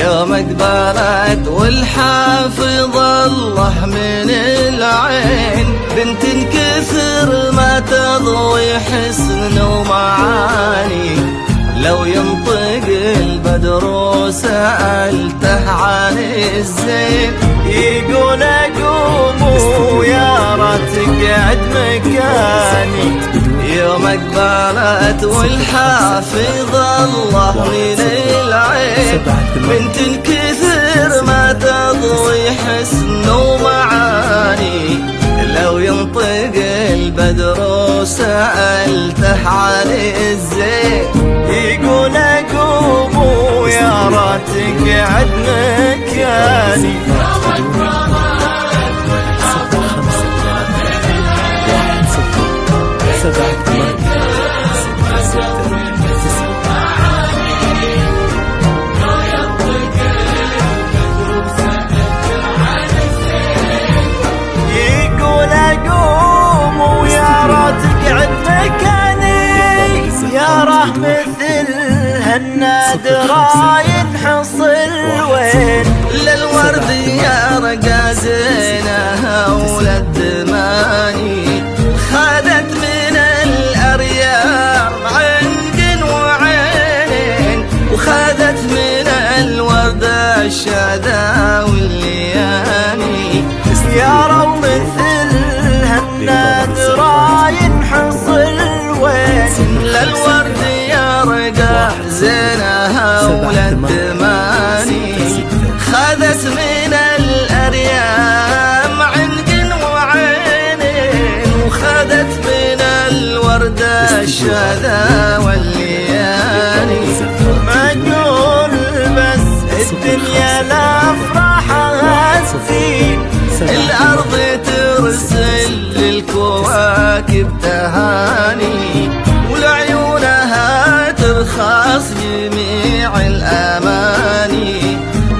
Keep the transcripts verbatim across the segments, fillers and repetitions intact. يوم كبرت والحافظ الله من العين، بنت الكثر ما تضوي حسن ومعاني، لو ينطق البدر وسألته عن الزين يقول أقوم ويا ريت تقعد مكاني. يوم كبرت والحافظ الله من العين، بنت الكثير ما تضوي حسن ومعاني، لو ينطق البدر وسألته عن الزين يقول أقوم ويا ريت تقعد مكاني. مثل هالنادرة ينحصل وين للورد يا رقا زينها وللدماني، خادت من الأرياف عنق وعين، وخادت من الورد الشذا واللياني. يا رب مثل هالنادرة ينحصل وين للورد رقاح زينها وللدماني، خذت من الأريام عنق وعين، وخذت من الورد الشذا واللياني. ما أقول بس الدنيا لأفراحها تزين، الأرض ترسل للكواكب تهاني، خاص جميع الأماني.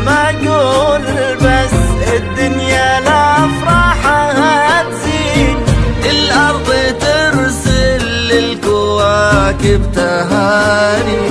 ما أقول بس الدنيا لأفراحها تزين، الأرض ترسل للكواكب تهاني.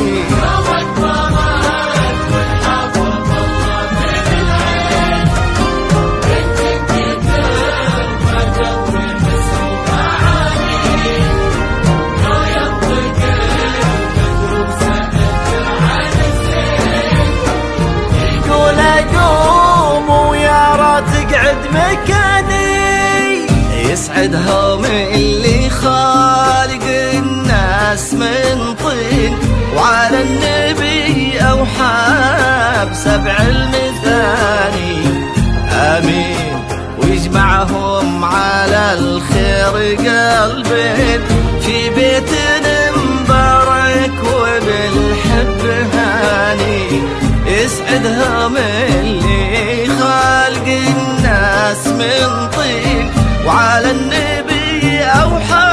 يسعدهم اللي خالق الناس من طين، وعلى النبي أوحى بسبع المثاني، آمين ويجمعهم على الخير قلبين، في بيت مبارك وبالحب هاني. يسعدهم اللي خالق الناس من طين، وعلى النبي أوحى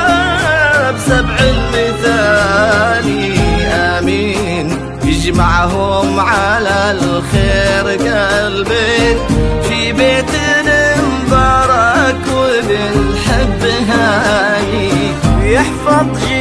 بسبع المثاني، آمين يجمعهم على الخير قلبين، في بيت مبارك وبالحب هاني. يحفظ